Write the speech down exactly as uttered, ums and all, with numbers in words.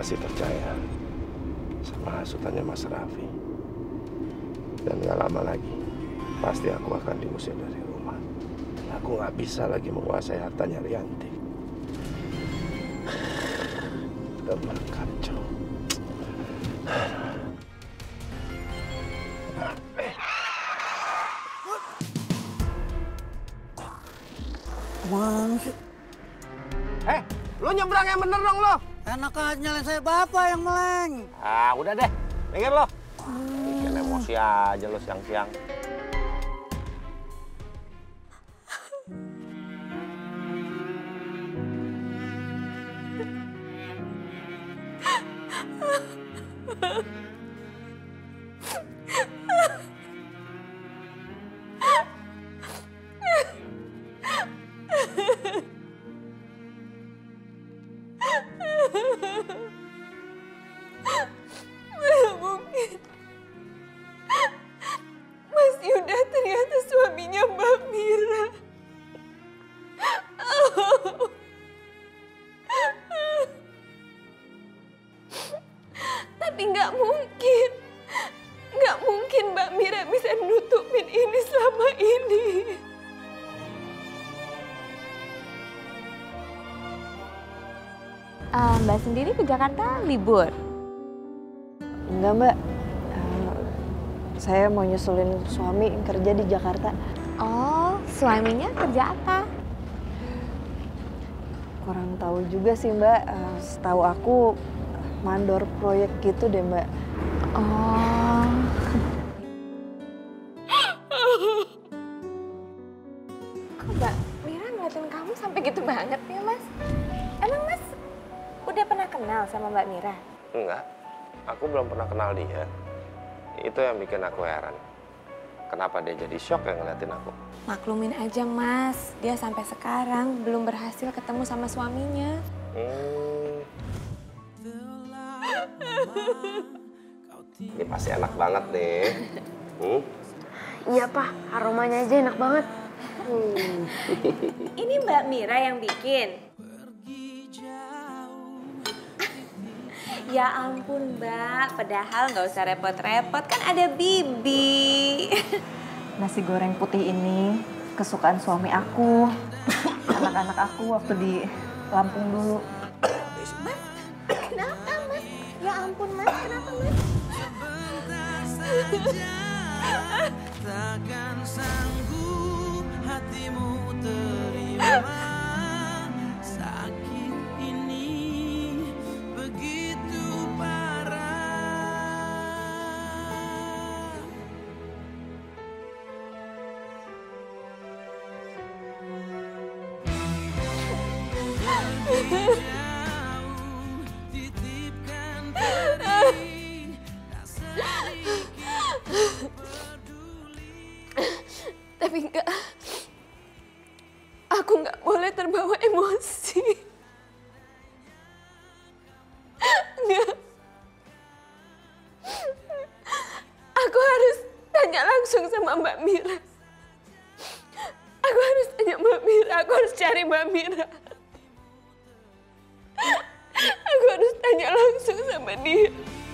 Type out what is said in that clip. masih percaya sama hasutannya Mas Raffi. Dan gak lama lagi, pasti aku akan diusir dari rumah. Aku gak bisa lagi menguasai hartanya Rianti. Udah kacau. Eh, lu nyebrang yang bener dong lo. Enak aja nyalain saya bapak yang meleng. Ah, udah deh, minggir lo. Bikin emosi aja lo siang-siang. Mbak sendiri ke Jakarta libur? Enggak, Mbak. Uh, saya mau nyusulin suami yang kerja di Jakarta. Oh, suaminya kerja apa? Kurang tahu juga sih, Mbak. Uh, setahu aku mandor proyek gitu deh, Mbak. Oh. Kok Mbak Mira ngeliatin kamu sampai gitu banget ya, Mas? Emang Mas udah pernah kenal sama Mbak Mira? Enggak, aku belum pernah kenal dia. Itu yang bikin aku heran. Kenapa dia jadi shock yang ngeliatin aku? Maklumin aja, Mas. Dia sampai sekarang belum berhasil ketemu sama suaminya. Hmm. Ini pasti enak banget deh. Hmm? Iya, Pak. Aromanya aja enak banget. Hmm. Ini Mbak Mira yang bikin? Ya ampun, Mbak. Padahal nggak usah repot-repot, kan ada Bibi. Nasi goreng putih ini kesukaan suami aku, anak-anak aku waktu di Lampung dulu. Mas, kenapa, Mas? Ya ampun, Mas. Kenapa, Mas? Takkan sanggup hatimu terima. Tapi enggak, aku enggak boleh terbawa emosi. Enggak, aku harus tanya langsung sama Mbak Mira. Aku harus tanya Mbak Mira, aku harus cari Mbak Mira. Aku harus tanya langsung sama dia.